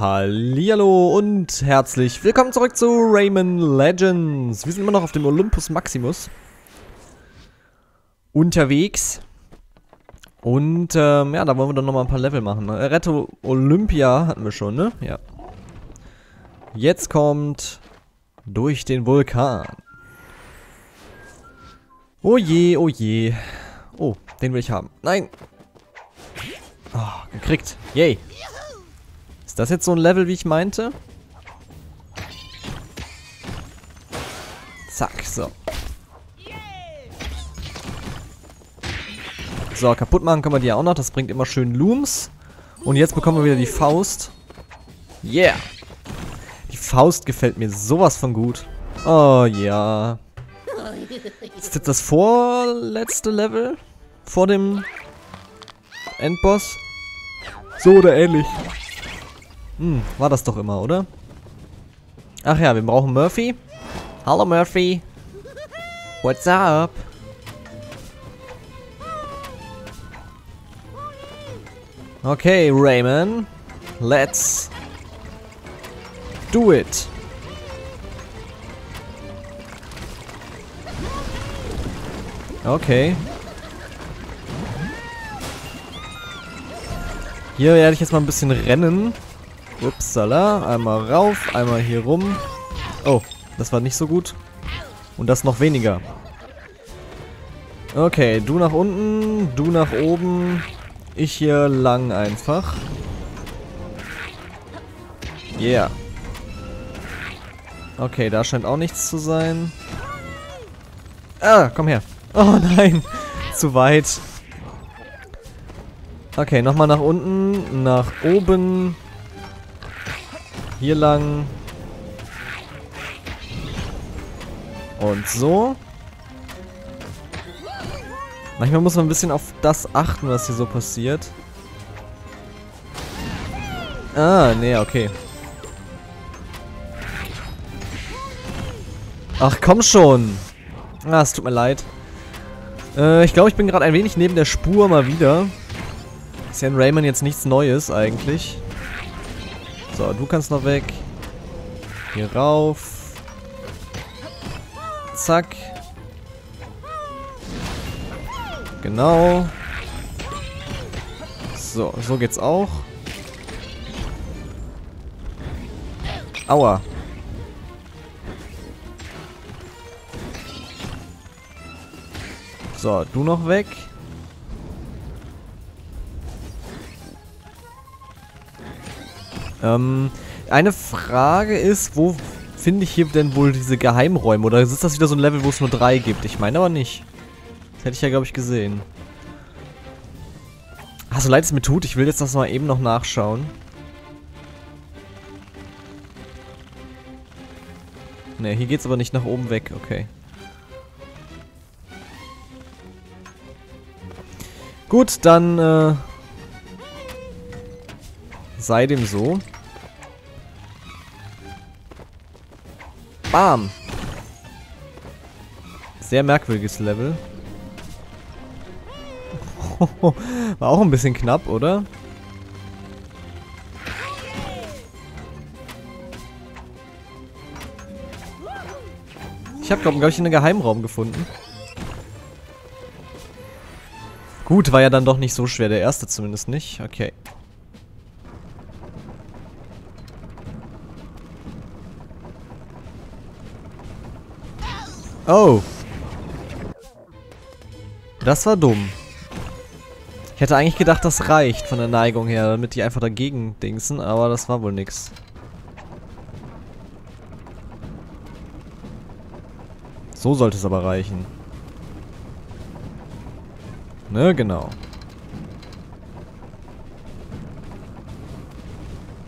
Hallihallo und herzlich willkommen zurück zu Rayman Legends. Wir sind immer noch auf dem Olympus Maximus unterwegs. Und ja, da wollen wir dann nochmal ein paar Level machen. Rette Olympia hatten wir schon, ne? Ja. Jetzt kommt durch den Vulkan. Oh je, oh je. Oh, den will ich haben. Nein. Oh, gekriegt. Yay. Ist das jetzt so ein Level, wie ich meinte? Zack, so. So, kaputt machen können wir die ja auch noch. Das bringt immer schön Looms. Und jetzt bekommen wir wieder die Faust. Yeah. Die Faust gefällt mir sowas von gut. Oh, ja. Ist jetzt das vorletzte Level? Vor dem Endboss? So oder ähnlich. Hm, war das doch immer, oder? Ach ja, wir brauchen Murphy. Hallo Murphy. What's up? Okay, Rayman. Let's do it. Okay. Hier werde ich jetzt mal ein bisschen rennen. Upsala. Einmal rauf, einmal hier rum. Oh, das war nicht so gut. Und das noch weniger. Okay, du nach unten, du nach oben. Ich hier lang einfach. Yeah. Okay, da scheint auch nichts zu sein. Ah, komm her. Oh nein, zu weit. Okay, nochmal nach unten, nach oben. Hier lang. Und so. Manchmal muss man ein bisschen auf das achten, was hier so passiert. Ah, nee, okay. Ach, komm schon. Ah, es tut mir leid. Ich glaube, ich bin gerade ein wenig neben der Spur mal wieder. Ist ja in Rayman jetzt nichts Neues eigentlich. So, du kannst noch weg. Hier rauf. Zack. Genau. So, so geht's auch. Aua. So, du noch weg. Eine Frage ist, wo finde ich hier denn wohl diese Geheimräume? Oder ist das wieder so ein Level, wo es nur 3 gibt? Ich meine aber nicht. Das hätte ich ja, glaube ich, gesehen. Ach, so leid es mir tut, ich will jetzt das mal eben noch nachschauen. Ne, hier geht's aber nicht nach oben weg, okay. Gut, dann sei dem so. Bam! Sehr merkwürdiges Level. War auch ein bisschen knapp, oder? Ich habe, glaube ich, einen Geheimraum gefunden. Gut, war ja dann doch nicht so schwer, der erste zumindest nicht. Okay. Oh. Das war dumm. Ich hätte eigentlich gedacht, das reicht von der Neigung her, damit die einfach dagegen dingsen, aber das war wohl nix. So sollte es aber reichen. Ne, genau.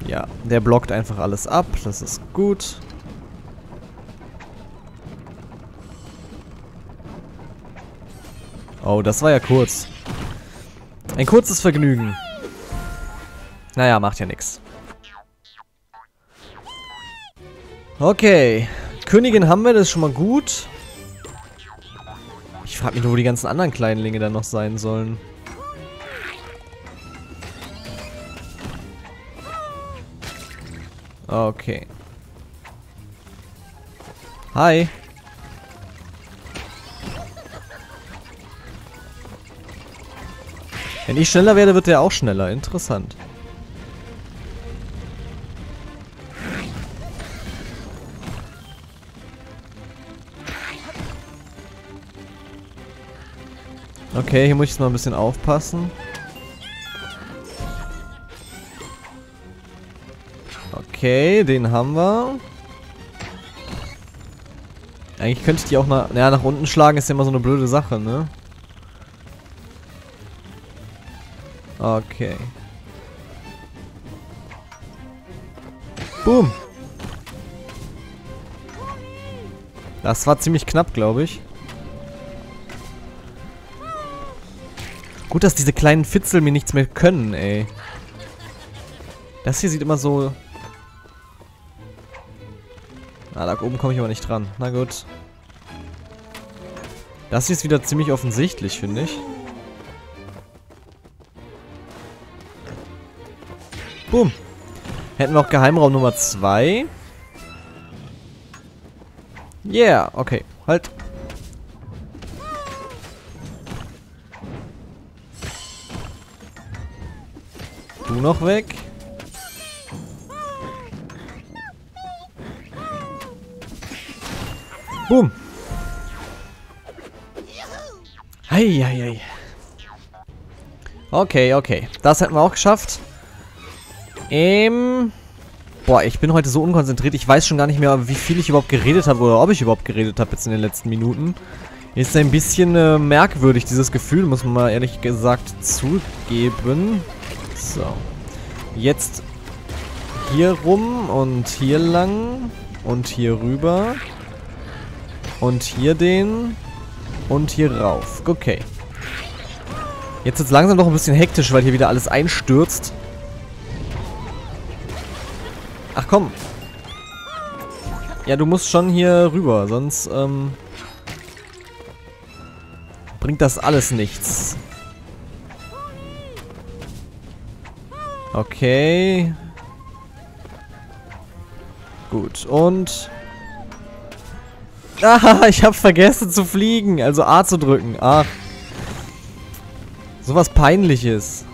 Ja, der blockt einfach alles ab, das ist gut. Oh, das war ja kurz. Ein kurzes Vergnügen. Naja, macht ja nix. Okay. Königin haben wir, das ist schon mal gut. Ich frage mich nur, wo die ganzen anderen Kleinlinge dann noch sein sollen. Okay. Hi. Wenn ich schneller werde, wird der auch schneller. Interessant. Okay, hier muss ich jetzt mal ein bisschen aufpassen. Okay, den haben wir. Eigentlich könnte ich die auch nach unten schlagen, ist ja immer so eine blöde Sache, ne? Okay. Boom! Das war ziemlich knapp, glaube ich. Gut, dass diese kleinen Fitzel mir nichts mehr können, ey. Das hier sieht immer so... Ah, da oben komme ich aber nicht dran. Na gut. Das hier ist wieder ziemlich offensichtlich, finde ich. Boom. Hätten wir auch Geheimraum Nummer 2. Yeah, okay. Halt. Du noch weg. Boom. Ei, ei, ei. Okay, okay. Das hätten wir auch geschafft. Boah, ich bin heute so unkonzentriert. Ich weiß schon gar nicht mehr, wie viel ich überhaupt geredet habe oder ob ich überhaupt geredet habe jetzt in den letzten Minuten. Ist ein bisschen merkwürdig, dieses Gefühl, muss man mal ehrlich gesagt zugeben. So. Jetzt hier rum und hier lang und hier rüber. Und hier den. Und hier rauf. Okay. Jetzt wird es langsam noch ein bisschen hektisch, weil hier wieder alles einstürzt. Ach komm. Ja, du musst schon hier rüber, sonst bringt das alles nichts. Okay. Gut, und... Ah, ich habe vergessen zu fliegen, also A zu drücken. Ach. Sowas Peinliches.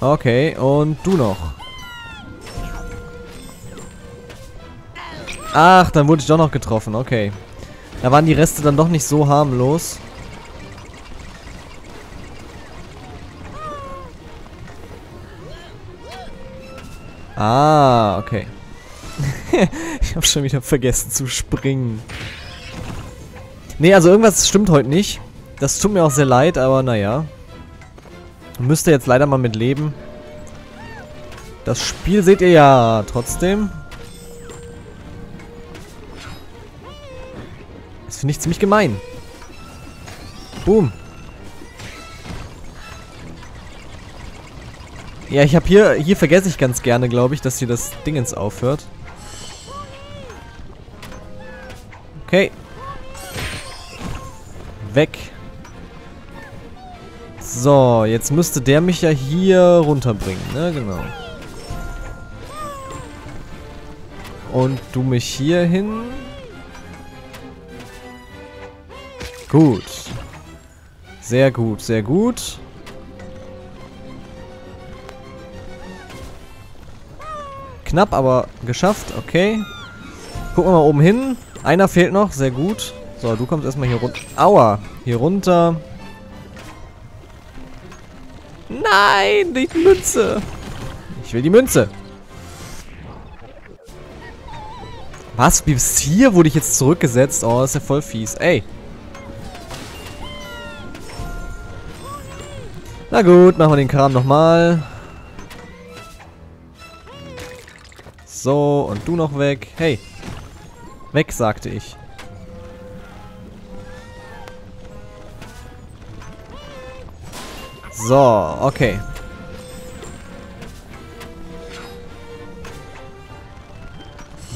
Okay, und du noch. Ach, dann wurde ich doch noch getroffen, okay. Da waren die Reste dann doch nicht so harmlos. Ah, okay. Ich habe schon wieder vergessen zu springen. Nee, also irgendwas stimmt heute nicht. Das tut mir auch sehr leid, aber naja. Müsst ihr jetzt leider mal mit leben. Das Spiel seht ihr ja trotzdem. Das finde ich ziemlich gemein. Boom. Ja, ich habe hier vergesse ich ganz gerne, glaube ich, dass hier das Dingens aufhört. Okay. Weg. So, jetzt müsste der mich ja hier runterbringen, ne? Genau. Und du mich hier hin. Gut. Sehr gut, sehr gut. Knapp, aber geschafft. Okay. Gucken wir mal oben hin. Einer fehlt noch. Sehr gut. So, du kommst erstmal hier runter. Aua. Hier runter. Nein, die Münze. Ich will die Münze. Was? Bis hier wurde ich jetzt zurückgesetzt? Oh, das ist ja voll fies. Ey. Na gut, machen wir den Kram nochmal. So, und du noch weg. Hey. Weg, sagte ich. So, okay.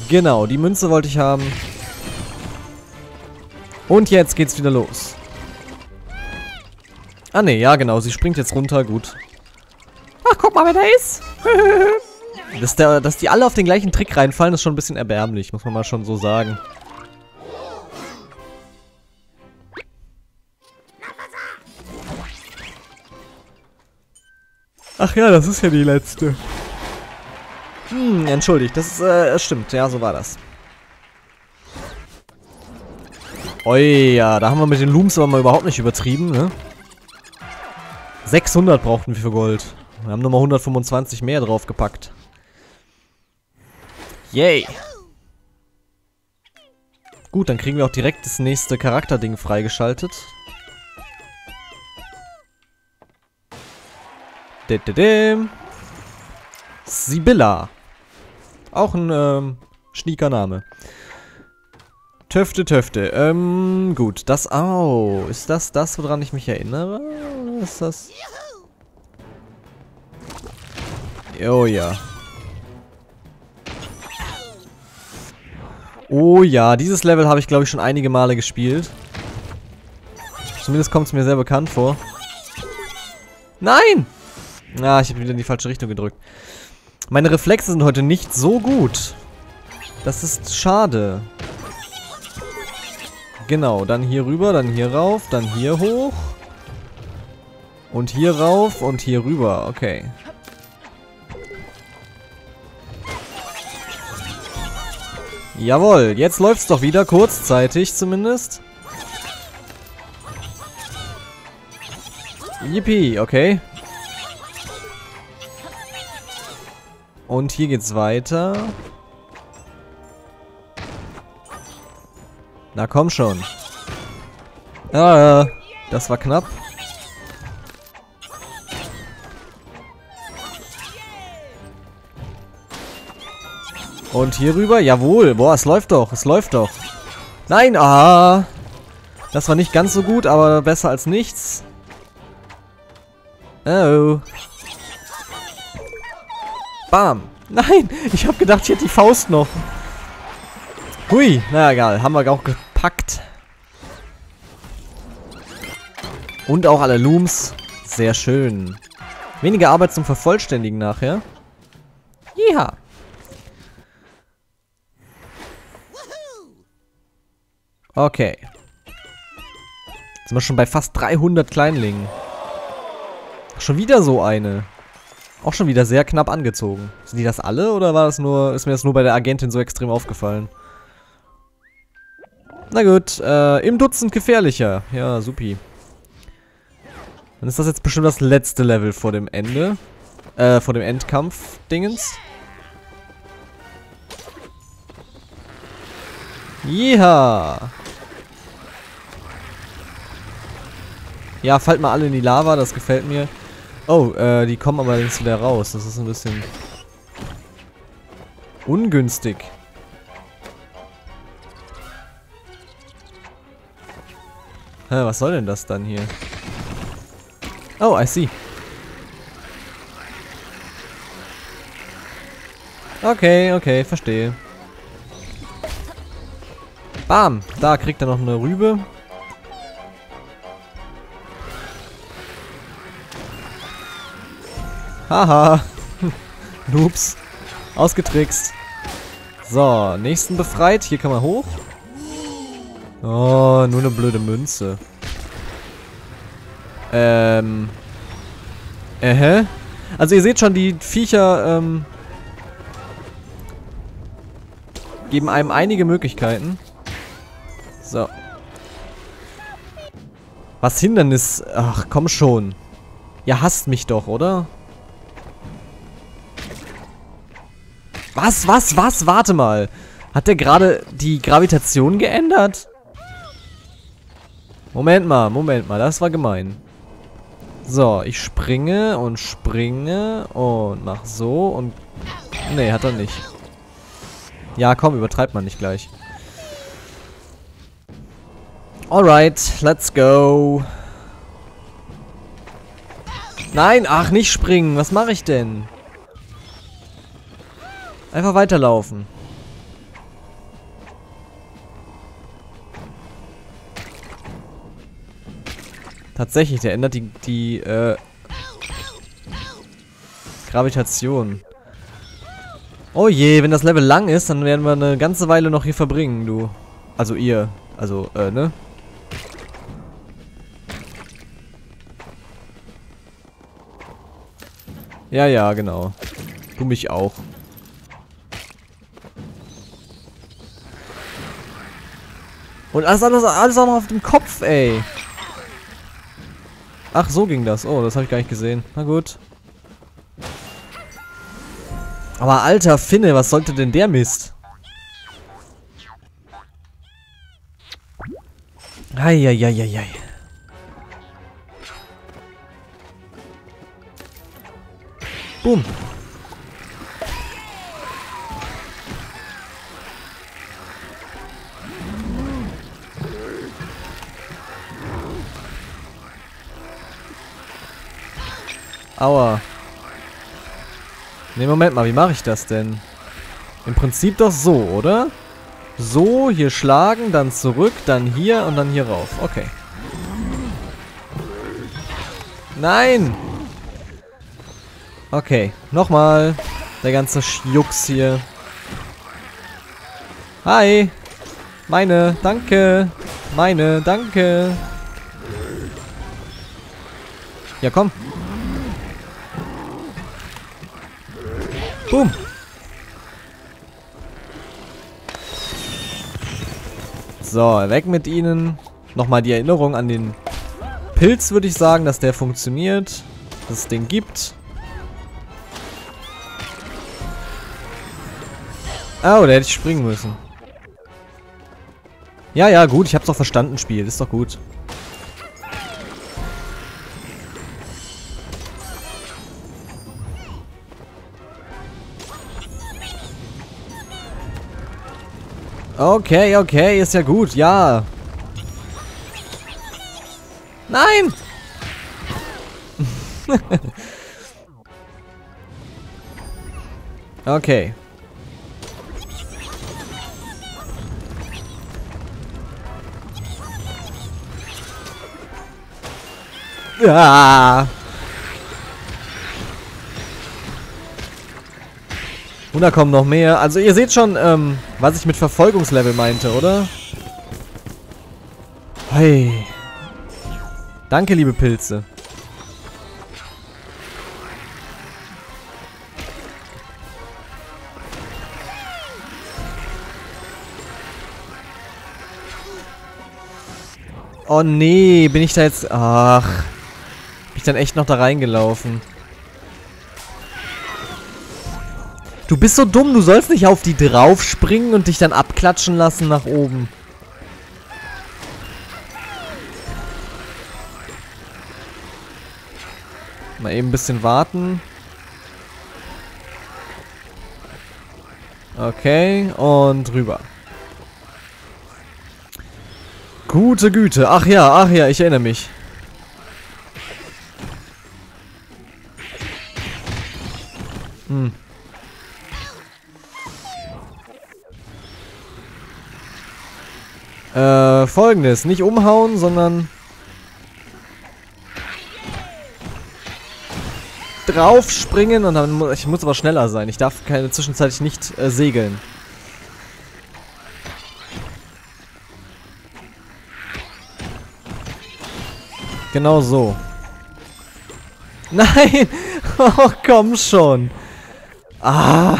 Genau, die Münze wollte ich haben. Und jetzt geht's wieder los. Ah ne, ja genau, sie springt jetzt runter, gut. Ach, guck mal, wer da ist. Dass die alle auf den gleichen Trick reinfallen, ist schon ein bisschen erbärmlich, muss man mal schon so sagen. Ach ja, das ist ja die letzte. Hm, entschuldigt, das ist, stimmt, ja, so war das. Oi, ja, da haben wir mit den Looms aber mal überhaupt nicht übertrieben, ne? 600 brauchten wir für Gold. Wir haben nochmal 125 mehr draufgepackt. Yay! Gut, dann kriegen wir auch direkt das nächste Charakterding freigeschaltet. Sibilla. Auch ein schnieker Name. Töfte. Gut. Das. Au. Ist das das, woran ich mich erinnere? Ist das. Oh ja. Oh ja. Dieses Level habe ich, glaube ich, schon einige Male gespielt. Zumindest kommt es mir sehr bekannt vor. Nein! Na, ich habe wieder in die falsche Richtung gedrückt. Meine Reflexe sind heute nicht so gut. Das ist schade. Genau, dann hier rüber, dann hier rauf, dann hier hoch. Und hier rauf und hier rüber, okay. Jawohl, jetzt läuft's doch wieder, kurzzeitig zumindest. Yippie, okay. Und hier geht's weiter. Na komm schon. Ah, das war knapp. Und hier rüber, jawohl. Boah, es läuft doch, es läuft doch. Nein, ah. Das war nicht ganz so gut, aber besser als nichts. Oh. Bam. Nein, ich habe gedacht, ich hätte die Faust noch. Hui, na egal, haben wir auch gepackt. Und auch alle Looms. Sehr schön. Weniger Arbeit zum Vervollständigen nachher. Ja. Okay. Jetzt sind wir schon bei fast 300 Kleinlingen. Schon wieder so eine. Auch schon wieder sehr knapp angezogen. Sind die das alle oder war das nur, ist mir das nur bei der Agentin so extrem aufgefallen? Na gut, im Dutzend gefährlicher. Ja, supi. Dann ist das jetzt bestimmt das letzte Level vor dem Ende. Vor dem Endkampf-Dingens. Jeha! Ja, fallt mal alle in die Lava, das gefällt mir. Oh, die kommen aber allerdings wieder raus. Das ist ein bisschen ungünstig. Hä, was soll denn das dann hier? Oh, I see. Okay, verstehe. Bam! Da kriegt er noch eine Rübe. Haha. Noobs. Ausgetrickst. So, nächsten befreit. Hier kann man hoch. Oh, nur eine blöde Münze. Also ihr seht schon, die Viecher, geben einem einige Möglichkeiten. So. Was Hindernis? Ach, komm schon. Ihr hasst mich doch, oder? Was? Warte mal. Hat der gerade die Gravitation geändert? Moment mal. Das war gemein. So, ich springe und mach so und... Nee, hat er nicht. Ja, komm, übertreibt man nicht gleich. Alright, let's go. Nein, ach, nicht springen. Was mache ich denn? Einfach weiterlaufen. Tatsächlich, der ändert die Gravitation. Oh je, wenn das Level lang ist, dann werden wir eine ganze Weile noch hier verbringen, du. Also ihr. Also, ne? Ja, ja, genau. Du mich auch. Und alles auch noch auf dem Kopf, ey. Ach, so ging das. Oh, das habe ich gar nicht gesehen. Na gut. Aber alter Finne, was sollte denn der Mist? Eieieiei. Boom. Aua. Ne, Moment mal, wie mache ich das denn? Im Prinzip doch so, oder? So, hier schlagen, dann zurück, dann hier und dann hier rauf. Okay. Nein! Okay, nochmal. Der ganze Schjucks hier. Hi! Meine, danke! Meine, danke! Ja, komm! Boom. So, weg mit ihnen. Nochmal die Erinnerung an den Pilz, würde ich sagen, dass der funktioniert. Dass es den gibt. Oh, da hätte ich springen müssen. Ja, ja, gut. Ich hab's doch verstanden, Spiel. Ist doch gut. Okay, okay, ist ja gut, ja. Nein! Okay. Ah. 100 kommen noch mehr. Also ihr seht schon, was ich mit Verfolgungslevel meinte, oder? Hey. Danke, liebe Pilze. Oh nee, bin ich da jetzt... Ach. Bin ich dann echt noch da reingelaufen. Du bist so dumm, du sollst nicht auf die draufspringen und dich dann abklatschen lassen nach oben. Mal eben ein bisschen warten. Okay, und rüber. Gute Güte. Ach ja, ich erinnere mich. Hm. Folgendes. Nicht umhauen, sondern... draufspringen und dann muss... Ich muss aber schneller sein. Ich darf keine zwischenzeitlich nicht segeln. Genau so. Nein! Oh, komm schon! Ah!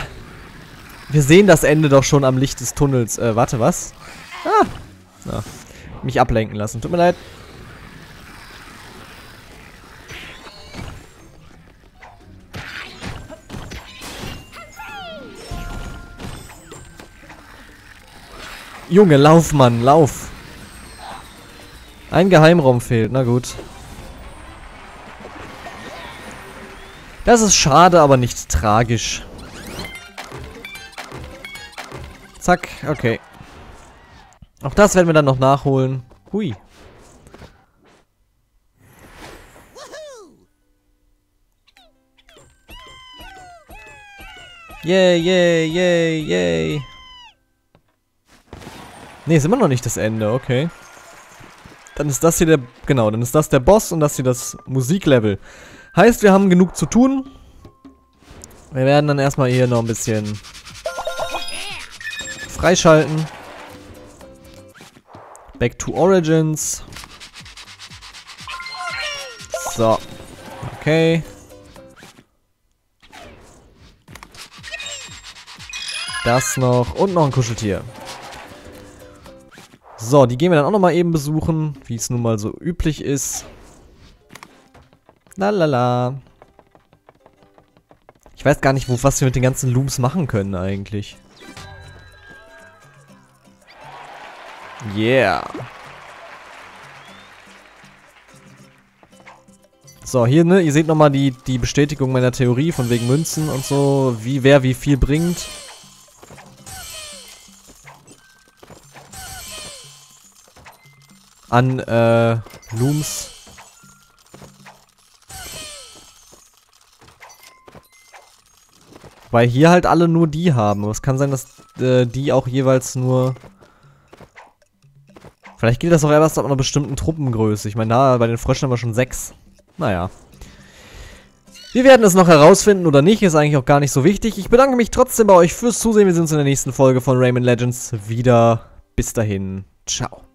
Wir sehen das Ende doch schon am Licht des Tunnels. Warte, was? Ah! Na, mich ablenken lassen. Tut mir leid. Junge, lauf, Mann, lauf. Ein Geheimraum fehlt, na gut. Das ist schade, aber nicht tragisch. Zack, okay. Auch das werden wir dann noch nachholen. Hui. Yay, yay, yay, yay. Ne, ist immer noch nicht das Ende, okay. Dann ist das hier der, genau, dann ist das der Boss und das hier das Musiklevel. Heißt, wir haben genug zu tun. Wir werden dann erstmal hier noch ein bisschen freischalten. Back to Origins. So. Okay. Das noch. Und noch ein Kuscheltier. So, die gehen wir dann auch nochmal eben besuchen, wie es nun mal so üblich ist. Lalala. Ich weiß gar nicht, was wir mit den ganzen Looms machen können eigentlich. Yeah. So, hier, ne, ihr seht nochmal die Bestätigung meiner Theorie von wegen Münzen und so, wie wer wie viel bringt. An, Looms. Weil hier halt alle nur die haben. Aber es kann sein, dass die auch jeweils nur... Vielleicht gilt das auch erst ab einer bestimmten Truppengröße. Ich meine, da bei den Fröschen haben wir schon 6. Naja. Wir werden es noch herausfinden oder nicht. Ist eigentlich auch gar nicht so wichtig. Ich bedanke mich trotzdem bei euch fürs Zusehen. Wir sehen uns in der nächsten Folge von Rayman Legends wieder. Bis dahin. Ciao.